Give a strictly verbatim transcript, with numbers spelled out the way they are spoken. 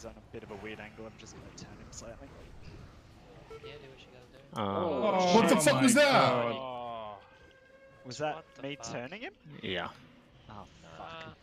he's on a bit of a weird angle. I'm just going to turn him slightly. Yeah, do what you gotta do. Oh. Oh, what the fuck oh was that? God. Was that me fuck? turning him? Yeah. Oh, fuck.